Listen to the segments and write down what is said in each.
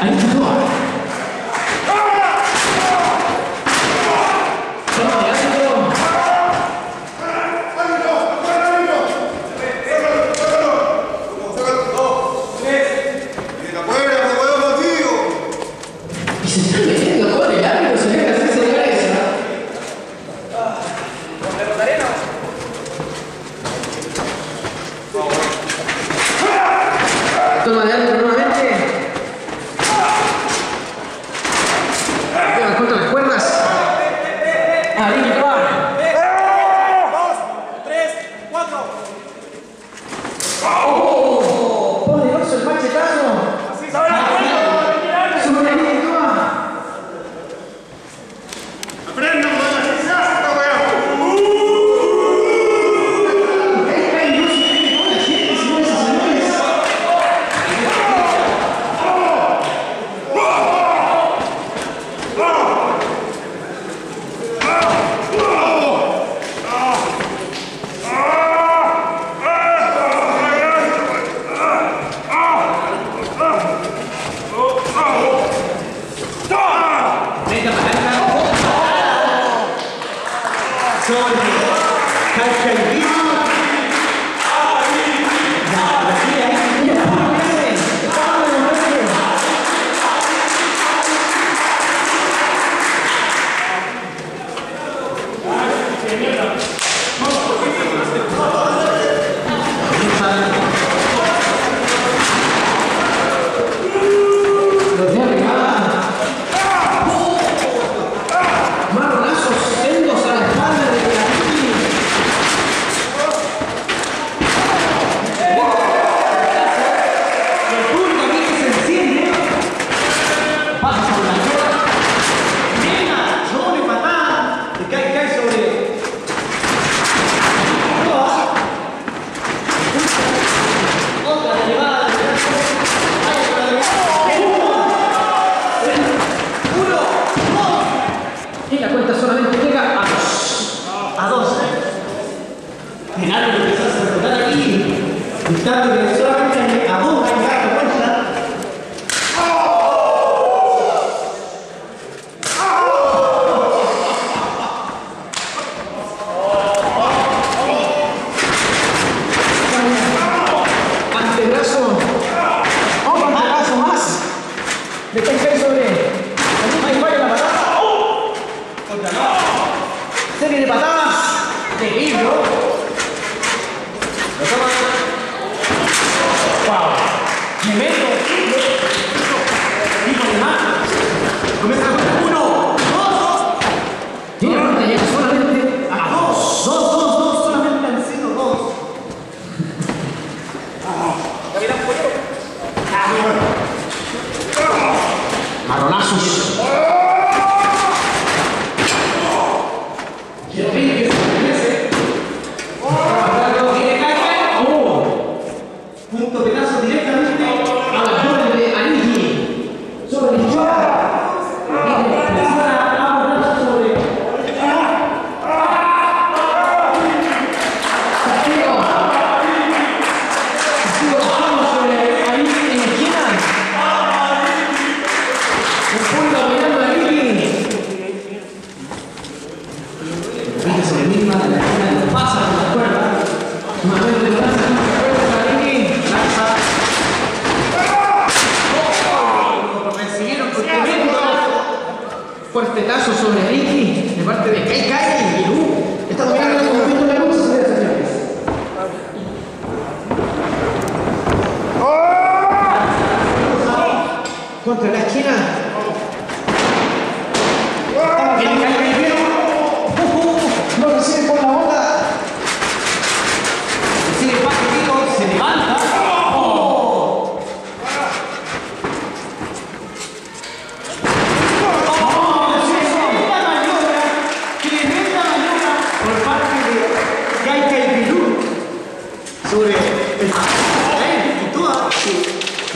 Ariki Toa.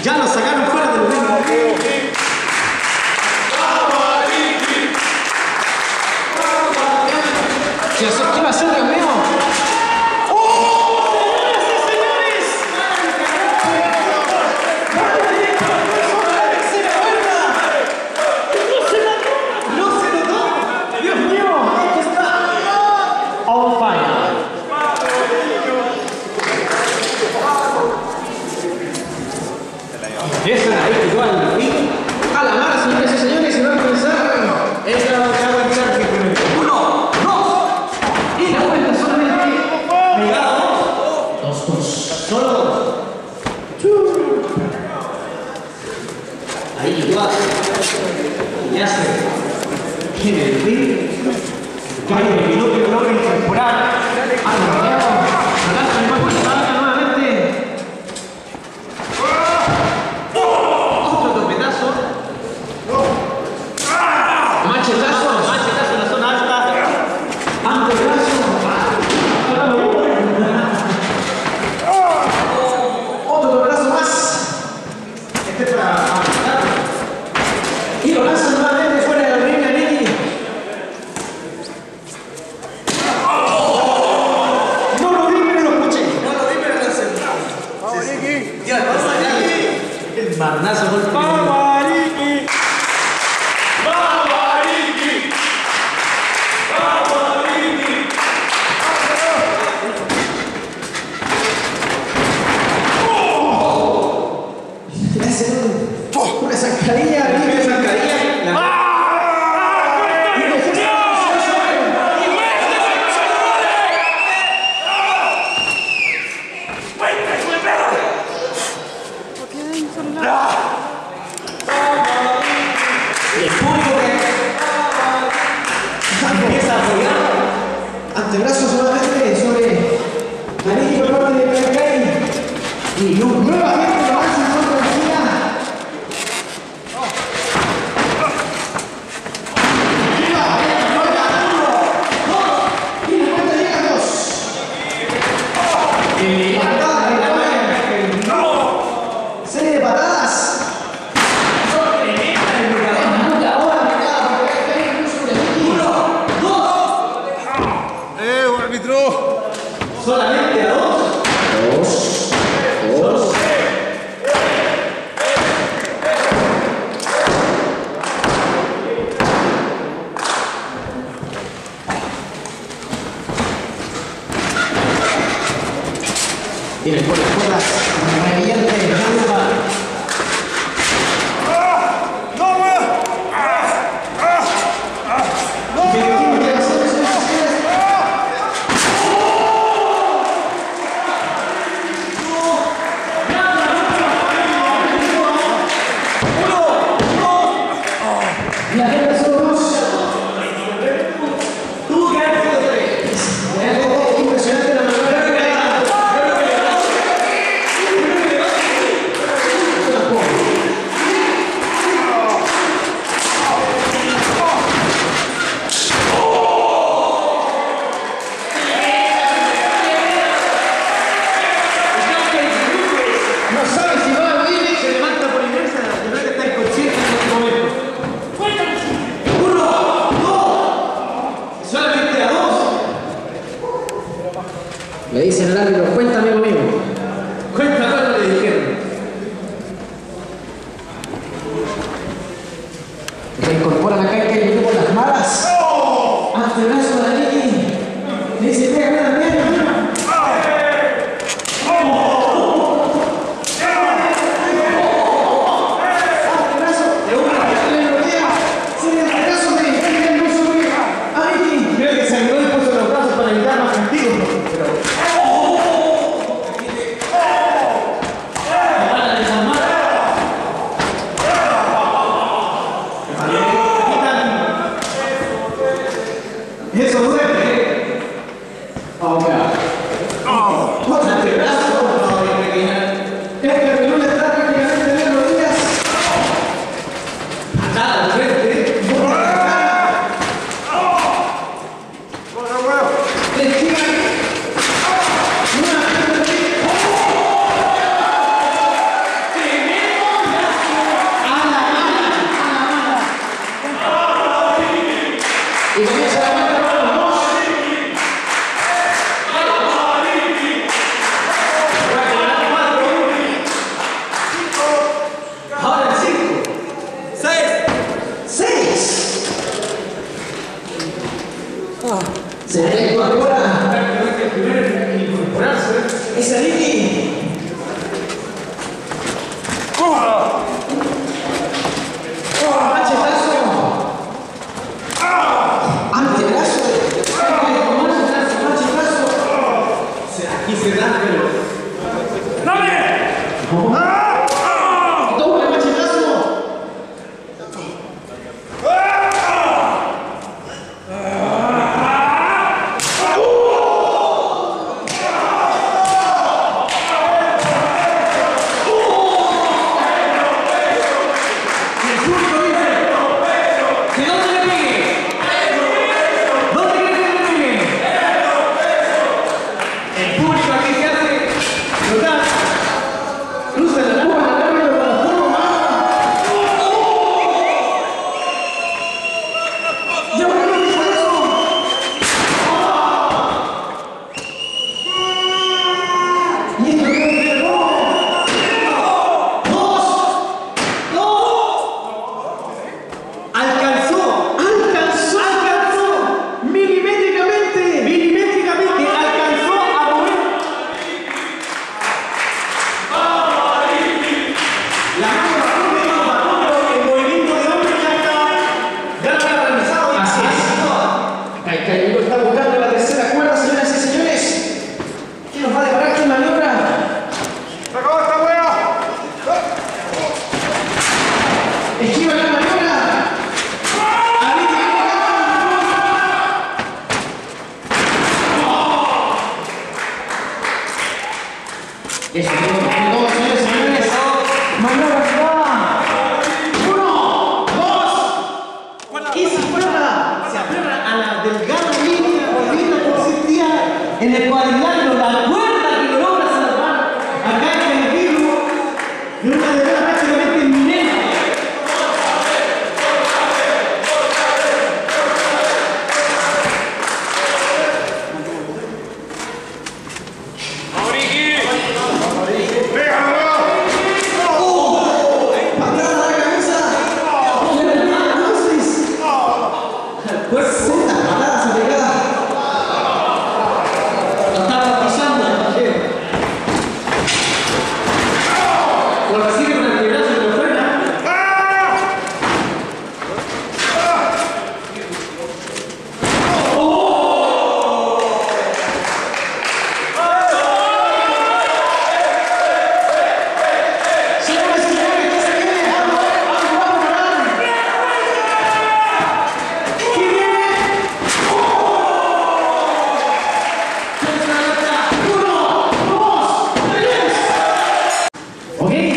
Ya lo sacaron fuera de los mismos. Esa es la ARIKI TOA, la fin. A la mala, señores y señores, se va a empezar. Esta va a avanzar primero. 1, 2. Y la vuelta solamente. Pegado. 2, 2. Solo 2. Ahí igual. Ya se. En el fin. Cae el minuto de gloria temporal. Barnazo por el piso. Antebrazos solamente sobre ARIKI por parte de CAI CAI VILU. Nuevamente lo hace en otra esquina. Y la cuenta llega a 2. Serie de patadas. Solamente a 2. Tiene por las cuerdas, reviente de la le dicen al árbitro, cuéntame conmigo. Cuenta cuánto le dijeron. Se incorpora la CAI CAI VILU con las malas. Antebrazo de ARIKI. Le dice, pega la mierda. Eso duele. Ahora, otro antebrazo, por favor, este pelón está prácticamente en los días. Patada al frente. Le esquiva. Una ¡tenemos! ¡A la mala! ¡A la mala! en el cuadrilátero, la cuerda que logra salvar a CAI CAI VILU de una manera prácticamente inminente. Okay.